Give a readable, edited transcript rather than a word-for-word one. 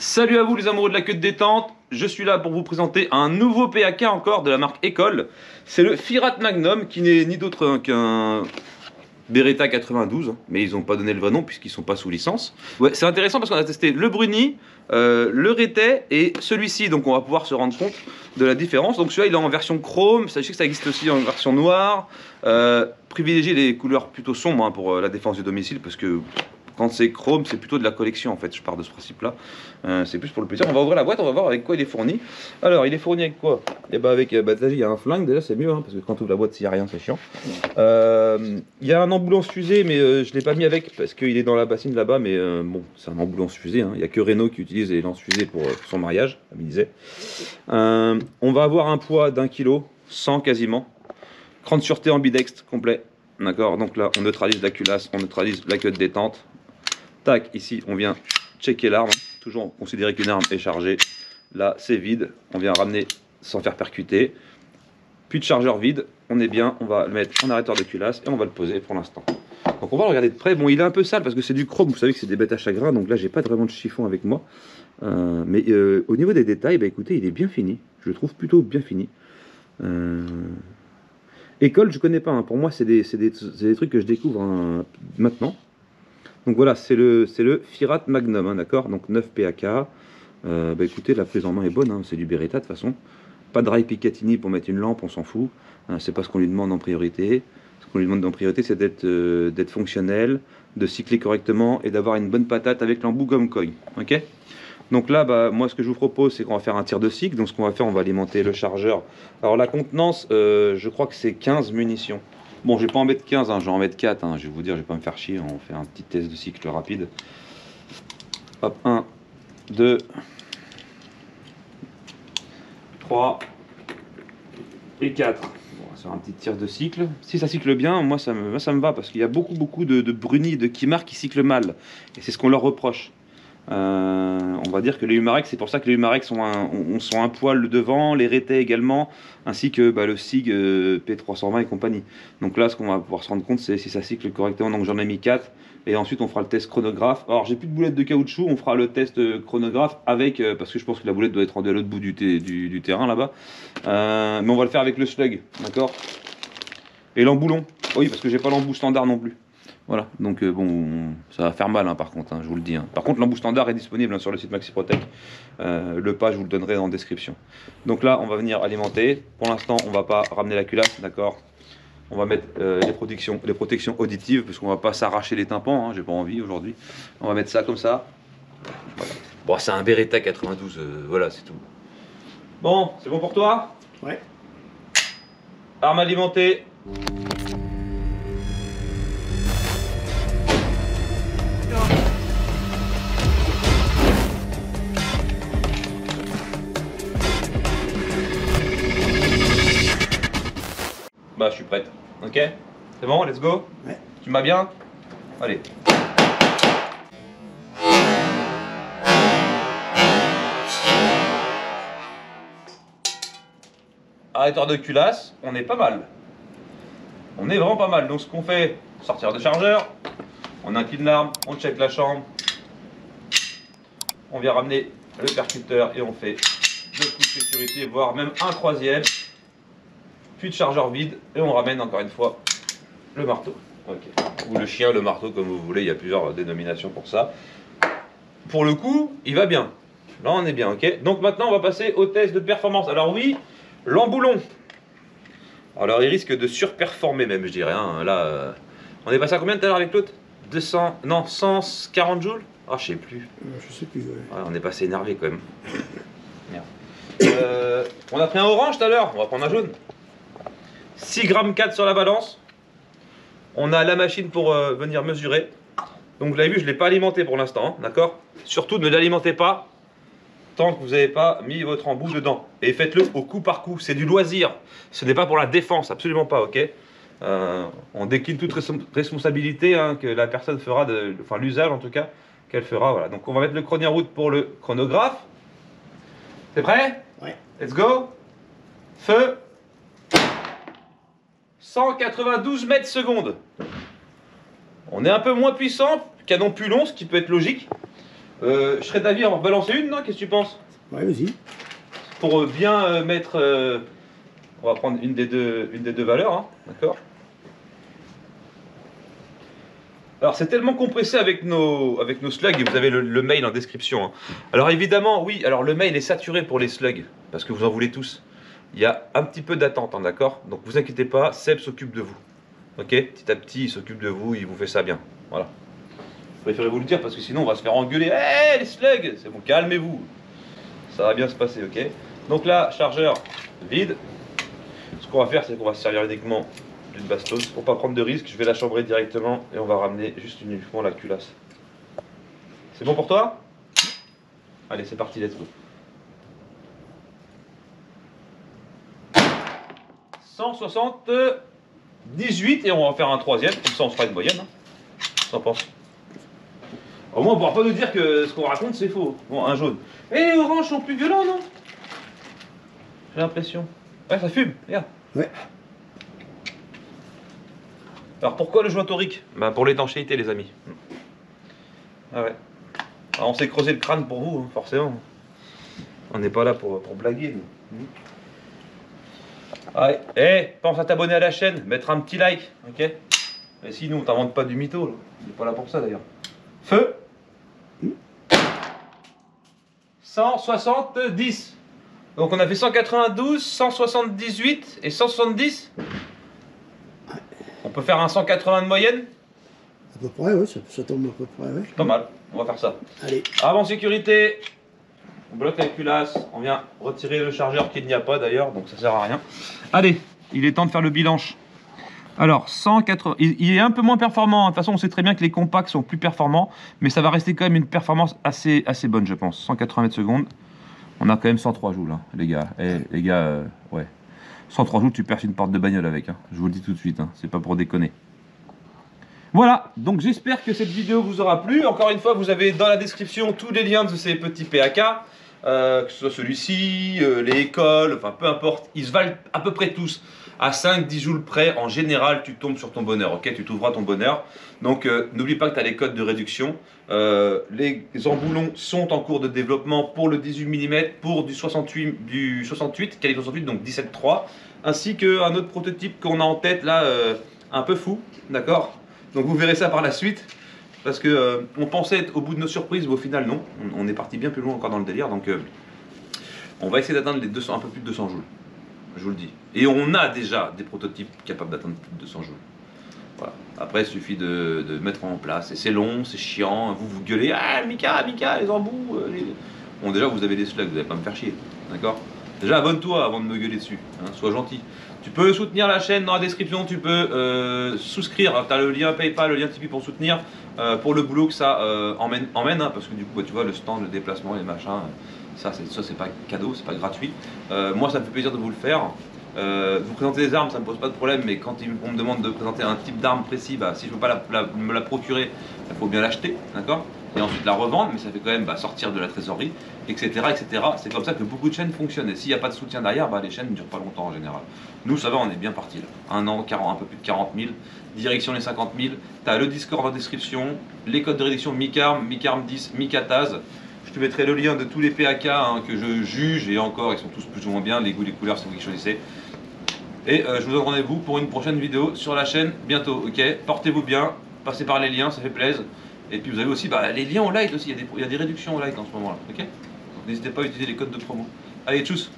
Salut à vous les amoureux de la queue de détente, je suis là pour vous présenter un nouveau PAK encore de la marque Ekol. C'est le Firat Magnum qui n'est ni d'autre qu'un Beretta 92, mais ils n'ont pas donné le vrai nom puisqu'ils ne sont pas sous licence. Ouais, c'est intéressant parce qu'on a testé le Bruni, le Retay et celui-ci, donc on va pouvoir se rendre compte de la différence. Donc celui-là il est en version chrome, sachez que ça existe aussi en version noire. Privilégiez les couleurs plutôt sombres hein, pour la défense du domicile parce que... quand c'est chrome, c'est plutôt de la collection en fait, je pars de ce principe là. C'est plus pour le plaisir. On va ouvrir la boîte, on va voir avec quoi il est fourni. Alors il est fourni avec quoi? Et bah avec, il y a un flingue déjà, c'est mieux hein, parce que quand tu ouvres la boîte s'il n'y a rien c'est chiant. Il y a un ambulance fusée mais je ne l'ai pas mis avec parce qu'il est dans la bassine là-bas. Mais bon, c'est un ambulance fusée, hein. Il n'y a que Renault qui utilise les lances fusées pour son mariage, comme il disait. On va avoir un poids d'1 kg, 100 quasiment. Crâne sûreté ambidextre complet. D'accord, donc là on neutralise la culasse, on neutralise la queue de détente. Tac, ici on vient checker l'arme, toujours considérer qu'une arme est chargée. Là c'est vide, on vient ramener sans faire percuter. Puis de chargeur vide, on est bien, on va le mettre en arrêteur de culasse et on va le poser pour l'instant. Donc on va le regarder de près, bon il est un peu sale parce que c'est du chrome, vous savez que c'est des bêtes à chagrin, donc là j'ai pas vraiment de chiffon avec moi. Mais au niveau des détails, bah écoutez il est bien fini, je le trouve plutôt bien fini. Ekol je connais pas, hein. Pour moi c'est des trucs que je découvre hein, maintenant. Donc voilà, c'est le Firat Magnum, hein, d'accord. Donc 9 PAK. Bah écoutez, la prise en main est bonne, hein, c'est du Beretta de toute façon. Pas de rail Picatini pour mettre une lampe, on s'en fout. C'est pas ce qu'on lui demande en priorité. Ce qu'on lui demande en priorité, c'est d'être fonctionnel, de cycler correctement et d'avoir une bonne patate avec l'embout GOMCOY. Ok. Donc là, bah, moi ce que je vous propose, c'est qu'on va faire un tir de cycle. Donc ce qu'on va faire, on va alimenter le chargeur. Alors la contenance, je crois que c'est 15 munitions. Bon, je vais pas en mettre 15, hein, je vais en mettre 4, hein, je vais vous dire, je vais pas me faire chier, on fait un petit test de cycle rapide. Hop, 1, 2, 3 et 4. Bon, on va faire un petit tir de cycle. Si ça cycle bien, moi ça me va, parce qu'il y a beaucoup de Bruni, de Kimar qui cyclent mal. Et c'est ce qu'on leur reproche. On va dire que les Umarex, c'est pour ça que les Umarex sont un poil devant, les Retay également, ainsi que bah, le SIG P320 et compagnie. Donc là, ce qu'on va pouvoir se rendre compte, c'est si ça cycle correctement. Donc j'en ai mis 4, et ensuite on fera le test chronographe. Alors j'ai plus de boulette de caoutchouc, on fera le test chronographe avec, parce que je pense que la boulette doit être rendue à l'autre bout du terrain là-bas. Mais on va le faire avec le slug, d'accord? Et l'emboulon, oui, parce que j'ai pas l'embout standard non plus. Voilà, donc bon, ça va faire mal hein, par contre, hein, je vous le dis. Hein. Par contre, l'embout standard est disponible hein, sur le site Maxiprotect. Le pas, je vous le donnerai en description. Donc là, on va venir alimenter. Pour l'instant, on va pas ramener la culasse, d'accord? On va mettre les protections auditives, parce qu'on va pas s'arracher les tympans, hein, j'ai pas envie aujourd'hui. On va mettre ça comme ça. Voilà. Bon, c'est un Beretta 92, voilà, c'est tout. Bon, c'est bon pour toi? Ouais. Arme alimentée. Bah, je suis prête. Ok? C'est bon, let's go? Ouais. Tu m'as bien? Allez. Arrêteur de culasse, on est pas mal. On est vraiment pas mal. Donc, ce qu'on fait, sortir de chargeur, on incline l'arme, on check la chambre, on vient ramener le percuteur et on fait 2 coups de sécurité, voire même un 3e. Puis de chargeur vide et on ramène encore une fois le marteau. Okay. Ou le chien, le marteau, comme vous voulez, il y a plusieurs dénominations pour ça. Pour le coup, il va bien. Là, on est bien, ok. Donc maintenant, on va passer au test de performance. Alors oui, l'emboulon. Alors, il risque de surperformer même, je dirais. Hein. Là, on est passé à combien tout à l'heure avec l'autre? 200, non, 140 joules? Ah, je sais plus. Je sais plus, ouais. Ouais, on est passé énervé quand même. Merde. On a pris un orange tout à l'heure, on va prendre un jaune. 6,4 g sur la balance. On a la machine pour venir mesurer. Donc vous l'avez vu, je ne l'ai pas alimenté pour l'instant, hein, d'accord? Surtout ne l'alimentez pas tant que vous n'avez pas mis votre embout dedans. Et faites-le au coup par coup, c'est du loisir. Ce n'est pas pour la défense, absolument pas, ok? On décline toute responsabilité hein, que la personne fera, enfin l'usage en tout cas, qu'elle fera, voilà. Donc on va mettre le chrono en route pour le chronographe. T'es prêt? Ouais. Let's go. Feu. 192 mètres secondes. On est un peu moins puissant, canon plus long, ce qui peut être logique. Je serais d'avis à en balancer une, non? Qu'est-ce que tu penses? Ouais, vas-y. Pour bien mettre... on va prendre une des deux valeurs, hein, d'accord? Alors c'est tellement compressé avec nos slugs, et vous avez le mail en description. Hein. Alors évidemment, oui, alors le mail est saturé pour les slugs, parce que vous en voulez tous. Il y a un petit peu d'attente, hein, d'accord? Donc vous inquiétez pas, Seb s'occupe de vous. Ok? Petit à petit, il s'occupe de vous, il vous fait ça bien. Voilà. Préférez-vous le dire, parce que sinon on va se faire engueuler. Hé, hey, les slugs! C'est bon, calmez-vous. Ça va bien se passer, ok? Donc là, chargeur vide. Ce qu'on va faire, c'est qu'on va se servir uniquement d'une bastos pour pas prendre de risque. Je vais la chambrer directement et on va ramener juste uniquement la culasse. C'est bon pour toi? Allez, c'est parti, let's go. 178 et on va en faire un troisième, comme ça on se fera une moyenne. T'en penses? Au moins on pourra pas nous dire que ce qu'on raconte c'est faux. Bon, un jaune. Et les oranges sont plus violents, non? J'ai l'impression. Ouais, ça fume, regarde. Ouais. Alors pourquoi le joint torique? Bah pour l'étanchéité, les amis. Ah ouais. Alors on s'est creusé le crâne pour vous, hein, forcément. On n'est pas là pour blaguer. Mais... Ah, eh, hey, pense à t'abonner à la chaîne, mettre un petit like, ok? Mais si, nous on t'invente pas du mytho, là. On n'est pas là pour ça d'ailleurs. Feu. 170. Donc on a fait 192, 178 et 170. On peut faire un 180 de moyenne? À peu près, oui, ça tombe à peu près, oui. Pas mal, on va faire ça. Allez. Avant sécurité, on bloque la culasse, on vient retirer le chargeur qu'il n'y a pas d'ailleurs, donc ça sert à rien. Allez, il est temps de faire le bilan. Alors, 180, il est un peu moins performant, de toute façon on sait très bien que les compacts sont plus performants, mais ça va rester quand même une performance assez bonne je pense. 180 mètres secondes, on a quand même 103 joules, hein, les gars. Eh, les gars, ouais. 103 joules, tu perches une porte de bagnole avec, hein. Je vous le dis tout de suite, hein. C'est pas pour déconner. Voilà, donc j'espère que cette vidéo vous aura plu. Encore une fois, vous avez dans la description tous les liens de ces petits PAK, que ce soit celui-ci, les Ekol, enfin peu importe, ils se valent à peu près tous. À 5-10 joules près, en général, tu tombes sur ton bonheur, ok? Tu trouveras ton bonheur. Donc, n'oublie pas que tu as les codes de réduction. Les emboulons sont en cours de développement pour le 18 mm, pour du 68, calibre 68, donc 17.3, ainsi qu'un autre prototype qu'on a en tête, là, un peu fou, d'accord? Donc, vous verrez ça par la suite, parce que on pensait être au bout de nos surprises, mais au final, non. On est parti bien plus loin encore dans le délire, donc on va essayer d'atteindre les 200, un peu plus de 200 joules. Je vous le dis. Et on a déjà des prototypes capables d'atteindre plus de 200 joules. Voilà. Après, il suffit de mettre en place. Et c'est long, c'est chiant. Vous gueulez. Ah, Mika, les embouts. Les... Bon, déjà, vous avez des slugs, vous n'allez pas me faire chier. D'accord? Déjà, abonne-toi avant de me gueuler dessus. Hein, sois gentil. Tu peux soutenir la chaîne dans la description. Tu peux souscrire. Tu as le lien PayPal, le lien Tipeee pour soutenir. Pour le boulot que ça emmène. Hein, parce que du coup, bah, tu vois, le stand, le déplacement, les machins. Ça, c'est pas cadeau, c'est pas gratuit. Moi, ça me fait plaisir de vous le faire. Vous présenter des armes, ça me pose pas de problème, mais quand on me demande de présenter un type d'arme précis, bah, si je veux pas me la procurer, il faut bien l'acheter, d'accord? Et ensuite la revendre, mais ça fait quand même bah, sortir de la trésorerie, etc. C'est comme ça que beaucoup de chaînes fonctionnent. Et s'il n'y a pas de soutien derrière, bah, les chaînes ne durent pas longtemps en général. Nous, ça va, on est bien parti là. Un an, 40, un peu plus de 40 000, direction les 50 000. Tu as le Discord en description, les codes de réduction Micarm, Micarm 10, Micataz. Je te mettrai le lien de tous les PAK hein, que je juge, et encore, ils sont tous plus ou moins bien, les goûts, les couleurs, c'est vous qui choisissez. Et je vous donne rendez-vous pour une prochaine vidéo sur la chaîne bientôt, ok? Portez-vous bien, passez par les liens, ça fait plaisir. Et puis vous avez aussi bah, les liens au light aussi, il y a des réductions au light en ce moment là, ok? Donc n'hésitez pas à utiliser les codes de promo. Allez, tchuss!